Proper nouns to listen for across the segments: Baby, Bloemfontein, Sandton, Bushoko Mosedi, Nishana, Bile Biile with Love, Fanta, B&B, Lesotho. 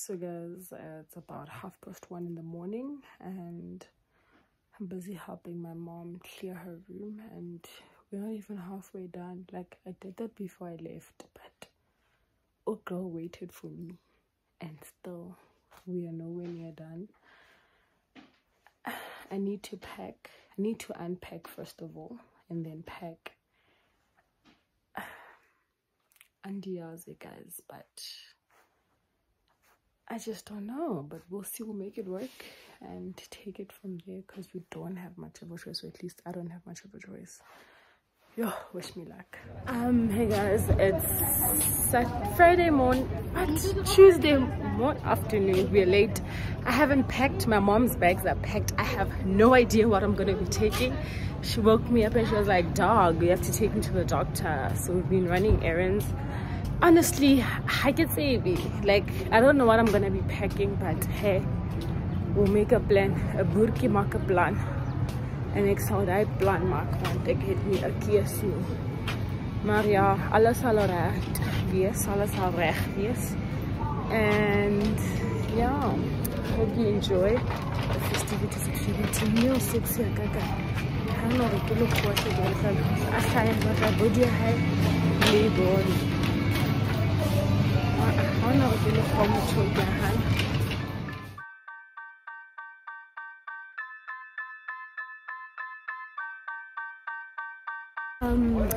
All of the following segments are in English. So guys, it's about 1:30 in the morning and I'm busy helping my mom clear her room, and we're not even halfway done. Like, I did that before I left, but oh girl waited for me, and still we are nowhere near done. I need to pack. I need to unpack first of all and then pack. Andiyaze guys, but I just don't know, but we'll see, we'll make it work and take it from there because we don't have much of a choice, or at least I don't have much of a choice. Yo, wish me luck. Hey guys, it's Friday morning, Tuesday afternoon, we're late. I haven't packed, my mom's bags are packed. I have no idea what I'm gonna be taking. She woke me up and she was like, dog, we have to take me to the doctor. So we've been running errands. Honestly, I could say like I don't know what I'm gonna be packing, but hey, we'll make a plan, a burki maka plan, an exhaudai plan mark want to get me a kiesu. Maria, alles al recht, yes, alles al recht, yes. And yeah, hope you enjoy the festivities. I'm not a good watch again. I find what I would have. I know it's really fun to hold your hand.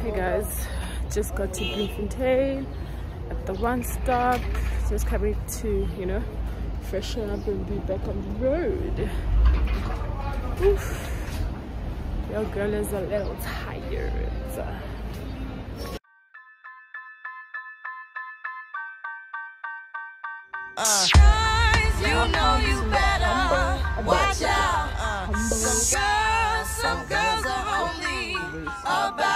Hey guys, just got to Bloemfontein at the one stop. Just coming to, you know, freshen up and be back on the road. Oof. Your girl is a little tired. You know you better watch out. Some girls are only about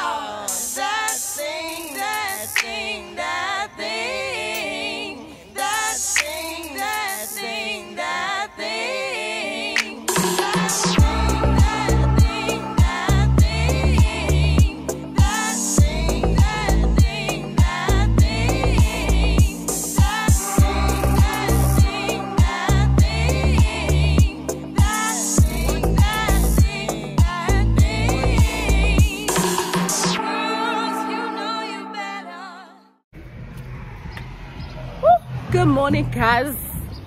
morning guys.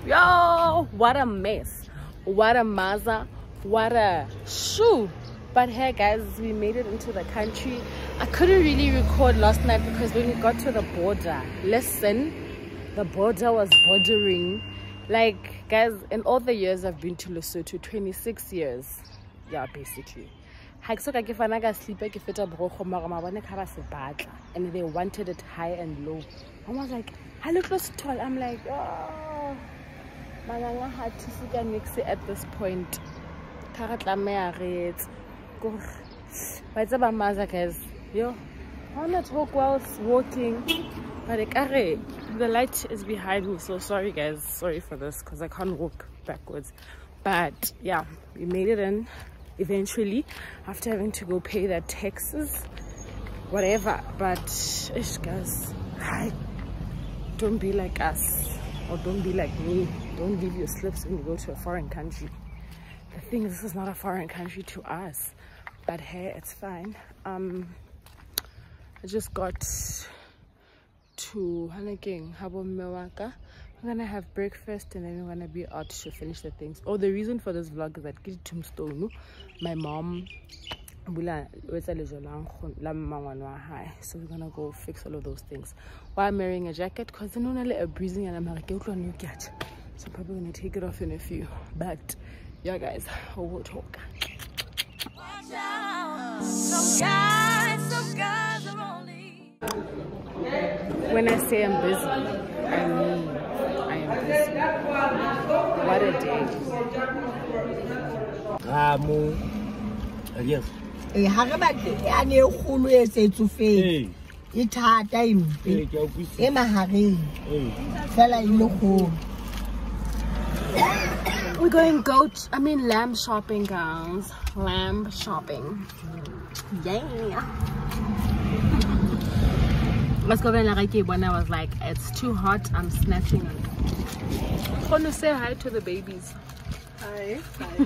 Yo, what a mess, what a maza, what a shoe. But hey guys, we made it into the country. I couldn't really record last night because when we got to the border, listen, the border was bordering. Like guys, in all the years I've been to Lesotho, 26 years, yeah, basically, and they wanted it high and low. I was like, I look close to all. I'm like, oh, mananga had to see the mix at this point. Yo, I'm not talk whilst walking, but the light is behind me, so sorry guys, sorry for this because I can't walk backwards. But yeah, we made it in eventually after having to go pay their taxes, whatever. But guys, hi. Don't be like us, or don't be like me. Don't leave your slips when you go to a foreign country. The thing is, this is not a foreign country to us, but hey, it's fine. I just got to Hanaking Habo Mewaka. We're gonna have breakfast and then we're gonna be out to finish the things. Oh, the reason for this vlog is that Kid Tombstone, my mom, so we're gonna go fix all of those things. Why I'm wearing a jacket? Because then only a breezing and I'm like, so I'm probably gonna take it off in a few. But yeah guys, we'll talk. When I say I'm busy, I mean I am busy. What a day. Yes. Hey, we're going lamb shopping, guys. Lamb shopping. Yeah. when I was like, it's too hot, I'm snatching it. Want to say hi to the babies. Hi. Hi, hi.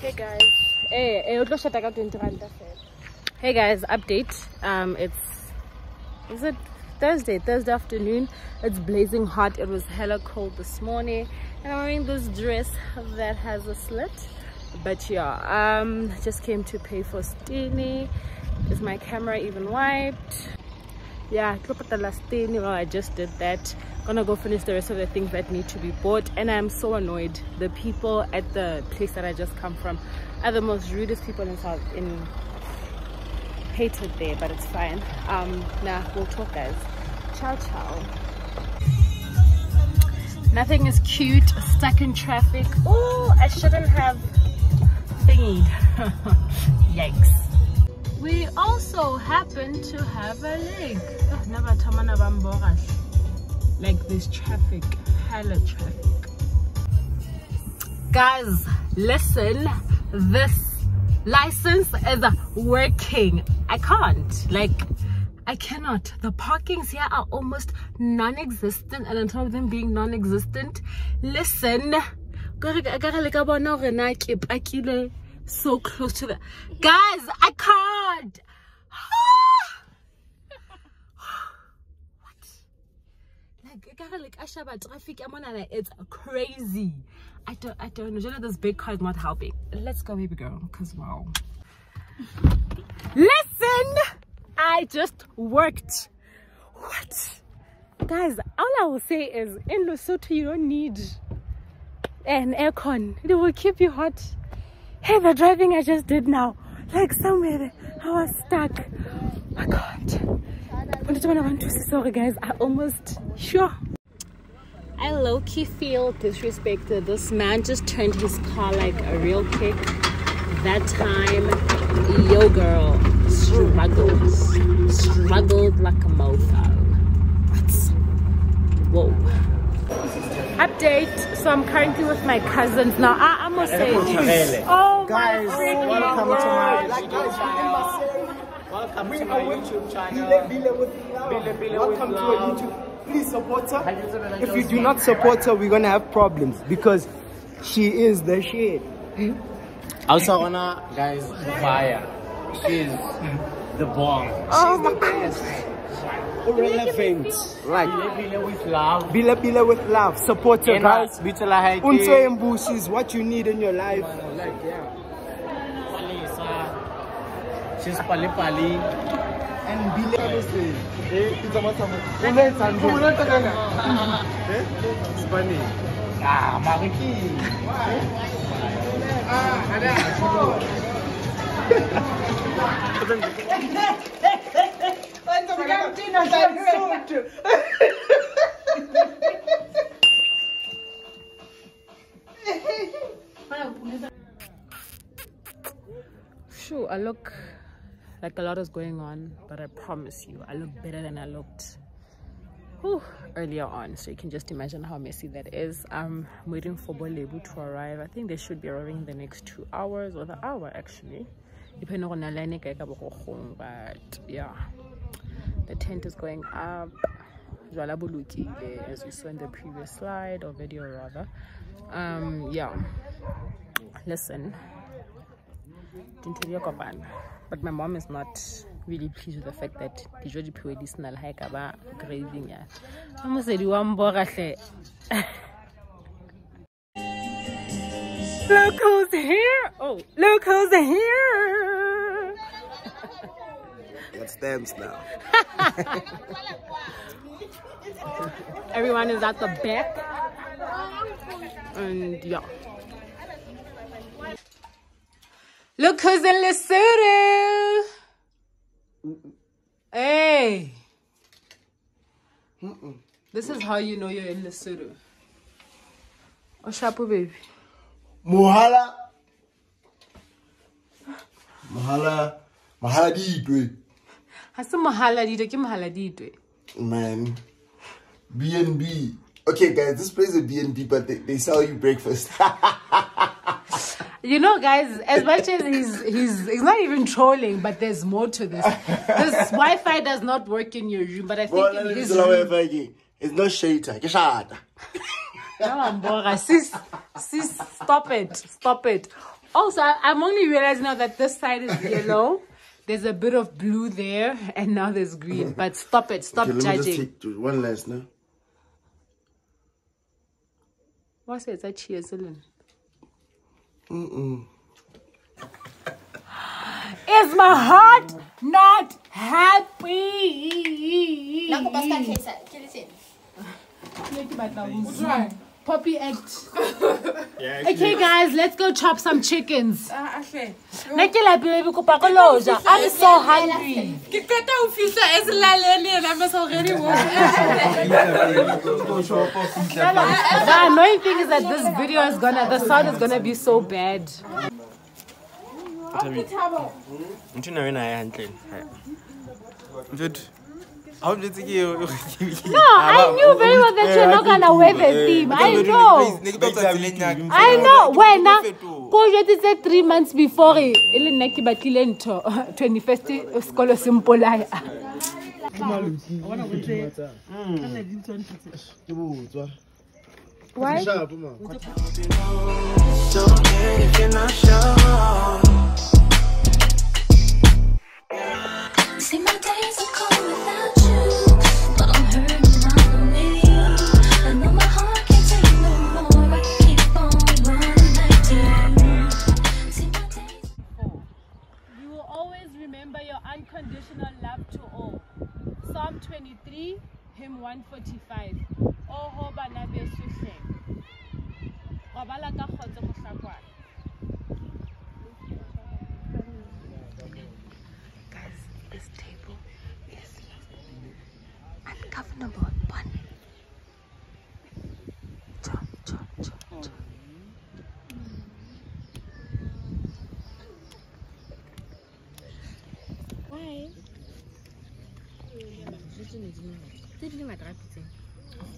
Hey guys, update. Is it Thursday afternoon? It's blazing hot. It was hella cold this morning, and I'm wearing this dress that has a slit. But yeah, just came to pay for Stini. Is my camera even wiped? Yeah, I just did that. Gonna go finish the rest of the things that need to be bought, and I'm so annoyed. The people at the place that I just come from are the most rudest people in South in hated there, but it's fine. Nah, we'll talk, guys. Ciao ciao. Nothing is cute, stuck in traffic. Oh, I shouldn't have thingied. Yikes. We also happen to have a lake. Like this traffic, hella traffic. Guys, listen, this license is working. I can't, I cannot. The parkings here are almost non-existent, and on top of them being non-existent, listen, so close to the guys, I can't. What? Like Ashaba traffic, it's crazy. I don't know. This big car is not helping. Let's go, baby girl, because wow. Listen, I just worked. What? Guys, all I will say is in Lesotho you don't need an aircon. It will keep you hot. Hey, the driving I just did now, somewhere I was stuck. My God. Sorry guys, I almost, sure. I low-key feel disrespected. This man just turned his car like a real kick. That time, yo girl struggled like a mofo. What? Whoa. Update, so I'm currently with my cousins now. I'm gonna say this. Oh guys, welcome to my YouTube channel. Welcome to our YouTube. Please support her. If you do not support her, we're gonna have problems because she is the shit. Also wanna guys fire. She's the bomb. Oh my gosh. Relevant, right? Bile Biile with Love. Bile Biile with Love. Support your guys. Unso is what you need in your life. She's pali pali. And Bile. Sure, I look like a lot is going on, but I promise you, I look better than I looked earlier on. So you can just imagine how messy that is. I'm waiting for Bolebu to arrive. I think they should be arriving in the next 2 hours or the hour actually. Depending on the line, but yeah. The tent is going up, as we saw in the previous slide or video rather. Yeah, listen, but my mom is not really pleased with the fact that the Jodi Puedisnal Haikaba grazing. Look who's here! Oh, look who's here! Let's dance now. Everyone is at the back. And yeah. Look who's in Lesotho! Hey! This is how you know you're in Lesotho. Oshapo, baby. Mohala. Mohala. Mohala ditwe. Hasa mohala ditwe, ke mohala ditwe. Man. B&B. Okay, guys, this place is a B&B, but they sell you breakfast. You know, guys, as much as he's not even trolling, but there's more to this. This Wi-Fi does not work in your room, but I think in his room. It's not shater. It's shater. No, sis, stop it. Stop it. Also, I'm only realizing now that this side is yellow. There's a bit of blue there, and now there's green. But stop it. Stop okay, judging. Just take one last now. What's that cheers, Ellen? Is my heart not happy? Poppy act. Okay, guys, let's go chop some chickens. I'm so hungry. The annoying thing is that this video is gonna, the sound is gonna be so bad. No, I knew very well that you're not gonna wear the theme. I know. I know. When I said 3 months before, 21st scholar simple. Why? Don't care if you're not sure. See my days are cold without. Unconditional love to all. Psalm 23, hymn 145. Oho bana beso hle. Robala ka khotse mohlakwana. Guys, this table is ungovernable.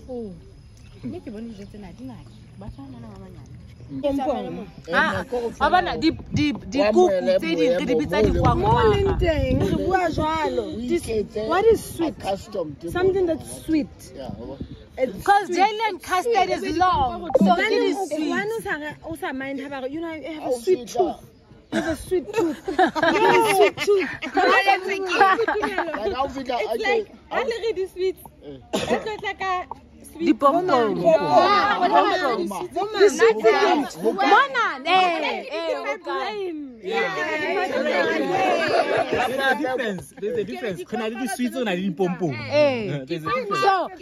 Oh, what is sweet? Something that's sweet. Because Jalen custard is long. So it is sweet. You know, I have a sweet tooth. You have a sweet tooth. You have a sweet tooth. It's like already sweet. That's not like a sweet bomb. There's a difference. Can I do sweet or I did pompom? So no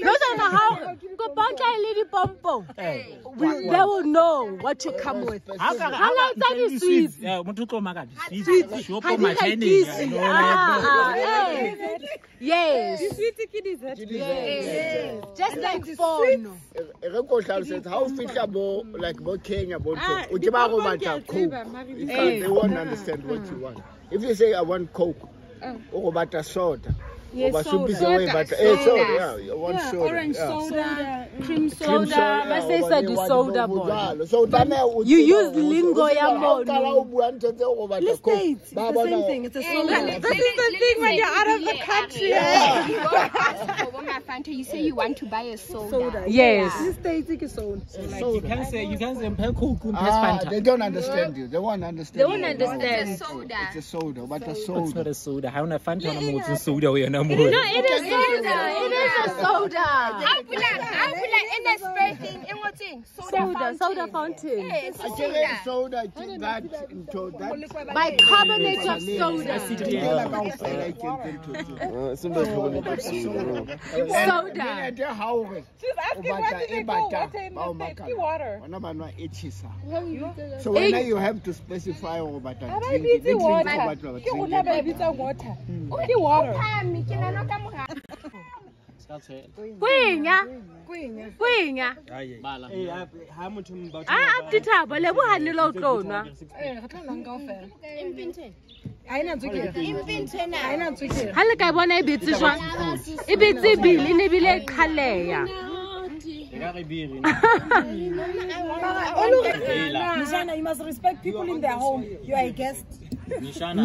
matter how go bank I did pompom, they will know what you come with. How long is sweet? Yeah, we took my card. Sweet. Show for my training. Yes. Yes. Just like phone. How fishable like what Kenya boat. They won't understand what you want. If you say I want Coke or butter soda, yes, or soda. Soda. But soda, yeah, I want soda. Orange soda, cream soda, soda. You use lingo, let's say it's the same thing. It's a soda. This is the thing when you're out of the country. Yeah. You say you want to buy a soda. Yes. You can say Coke and Fanta. They don't understand you. They won't understand. It's a soda. But a soda. It's not a soda. I want a Fanta. I want a soda. no more. No, it is a soda. Soda fountain. Yes, soda. Bicarbonate of soda. Soda. She's asking where did they go? Water. Water. So when you have to specify over time. You must respect people in their home. You are a guest. Nishana.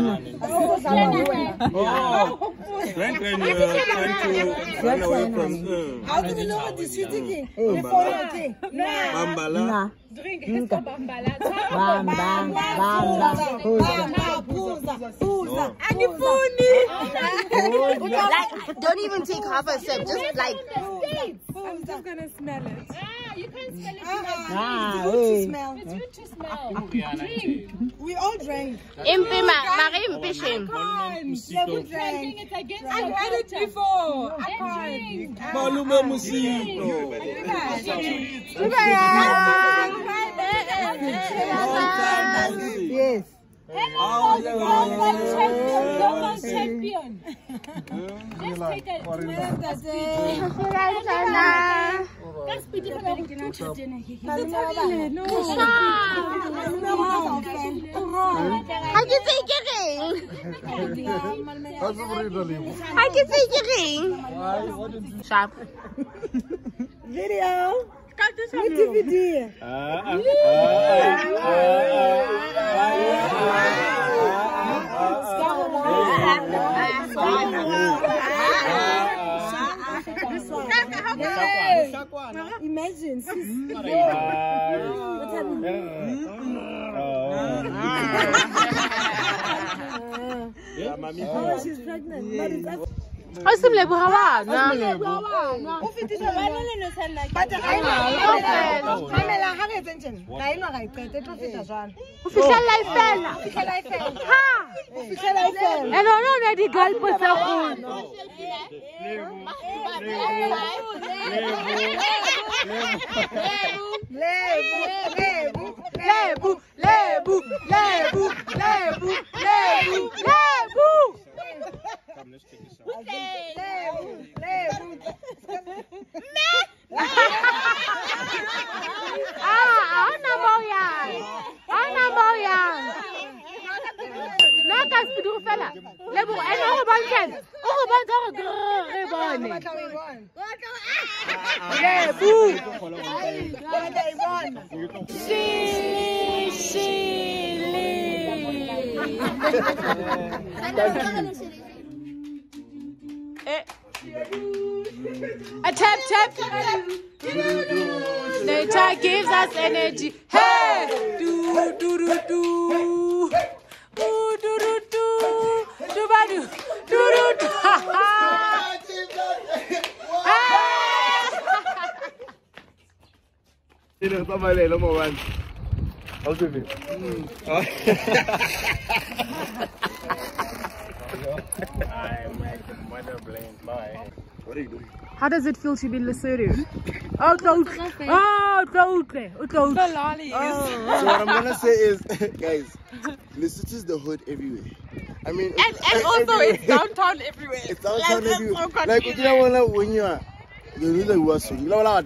How do you know what this is thinking? Bambala. Drink it. Bambala. Bambala. Don't even take half a sip. Just like. I'm just gonna smell it. You can't smell it. It's good to smell. Drink. We all drank. I've had it before. Yes. Hello, champion. Let's take it. That's imagine, she's pregnant. Let's take this out. A tap. Nature gives us energy. Hey, do do do do, do do do do, do ba do, do do do. What are you doing? How does it feel to be Lesotho? So what I'm gonna say is, guys, Lesotho is the hood everywhere. I mean, and also it's downtown everywhere. It's downtown everywhere. Like you know when you are, you really was so. You know what?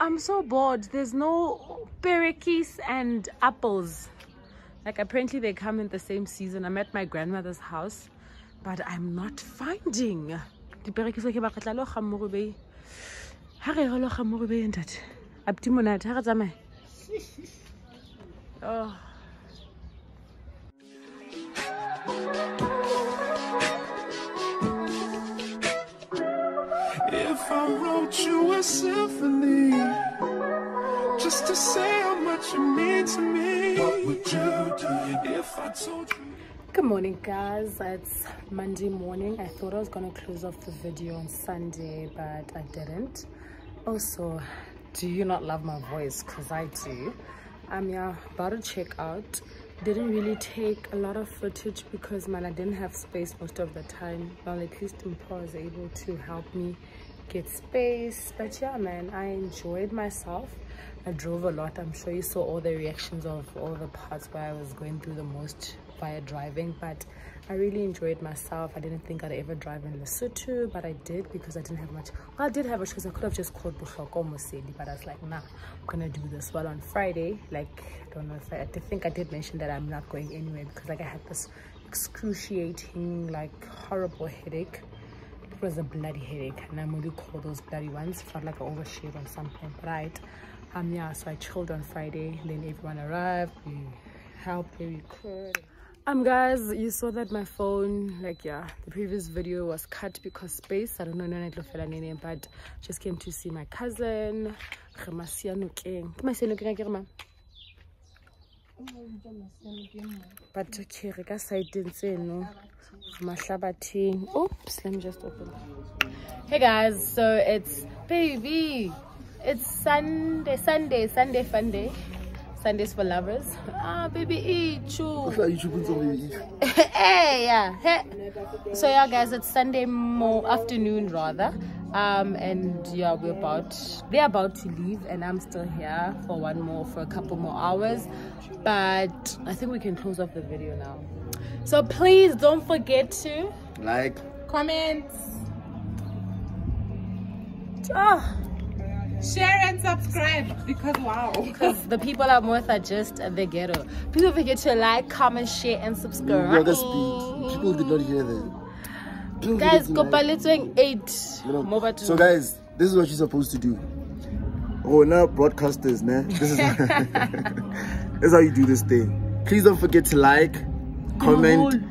I'm so bored. There's no perekies and apples. Like, apparently they come in the same season. I'm at my grandmother's house, but I'm not finding the perekies. Okay, but katla lo khamuru bay. Harere lo khamuru bay ntate. Abti monate ha tsamaya. Oh. If I wrote you a symphony, just to say how much you mean to me, what would you do if I told you? Good morning, guys. It's Monday morning. I thought I was gonna close off the video on Sunday, but I didn't. Also, do you not love my voice? Because I do. I'm about to check out. Didn't really take a lot of footage because, man, I didn't have space most of the time. Well, at least Mpa was able to help me get space. But yeah, man, I enjoyed myself. I drove a lot. I'm sure you saw all the reactions of all the parts where I was going through the most via driving, but I really enjoyed myself. I didn't think I'd ever drive in Lesotho, but I did because I didn't have much. Well, I did have a choice. I could have just called Bushoko Mosedi, but I was like, nah, I'm gonna do this. Well, on Friday, like, I don't know if I think I did mention that I'm not going anywhere because, like, I had this excruciating, like, horrible headache. It was a bloody headache, and I really call those bloody ones. Felt like I overshaved on something, right? Yeah, so I chilled on Friday, then everyone arrived, we helped where we could. Guys, you saw that my phone, like, yeah, the previous video was cut because space. I don't know, but just came to see my cousin. But okay, I didn't say no. Oops, let me just open that. Hey guys, so it's baby. It's Sunday fun day. Sundays for lovers. Ah, baby, eat you. Hey, yeah. Hey. So yeah, guys, it's Sunday afternoon rather. And yeah, they're about to leave, and I'm still here for a couple more hours. But I think we can close off the video now. So please don't forget to like, comment, share and subscribe, because wow, because the people I'm with are just the ghetto. Please don't forget to like, comment, share and subscribe. We gotta speak. People did not hear that. Guys, Kopaletsweng 8. You know, so guys, this is what you're supposed to do. Oh, now broadcasters, man. This is this is how you do this thing. Please don't forget to like, comment,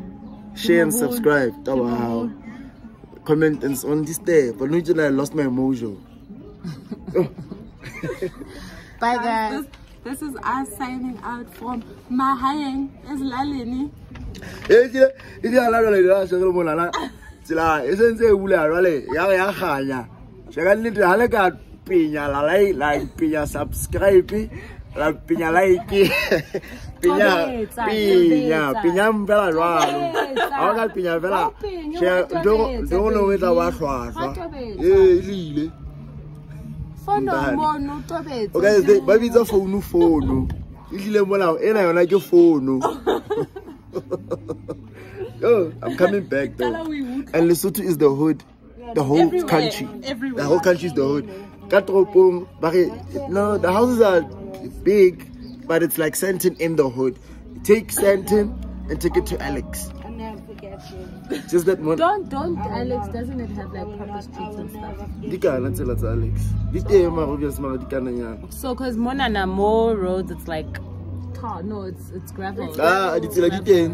share and subscribe. Wow. Comment and on this day, but no, I lost my mojo. Bye guys. This is us signing out from Mahayeng is Lalini. Subscribe La piña laiki. Piña, piña, piña mbela raro. Ahora piña mbela. Yo no veo bajo. Ele. Fono mono tobetsa. Okay, baby za founu fono. Ile mona ena yona ke fono. Oh, I'm coming back though. And Lesotho is the hood. The whole everywhere, country. Everywhere. The whole country is the hood. No, the houses are big, but it's like Sandton in the hood. Take Sandton and take it to Alex. I'll never forget you. Just that one. Don't Alex, doesn't it have like proper streets and stuff? Dika, let's say that's Alex. So cause Mona na more roads, it's like tar. No, it's gravel. Ah, it's like here.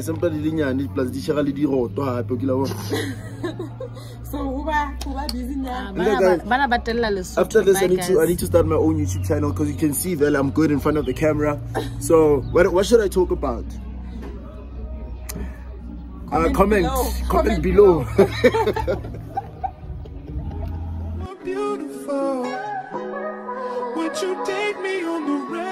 Somebody didn't plus the So who are busy now? After this, I need to start my own YouTube channel because you can see that I'm good in front of the camera. So what should I talk about? Comment below. Beautiful. Would you take me on the road?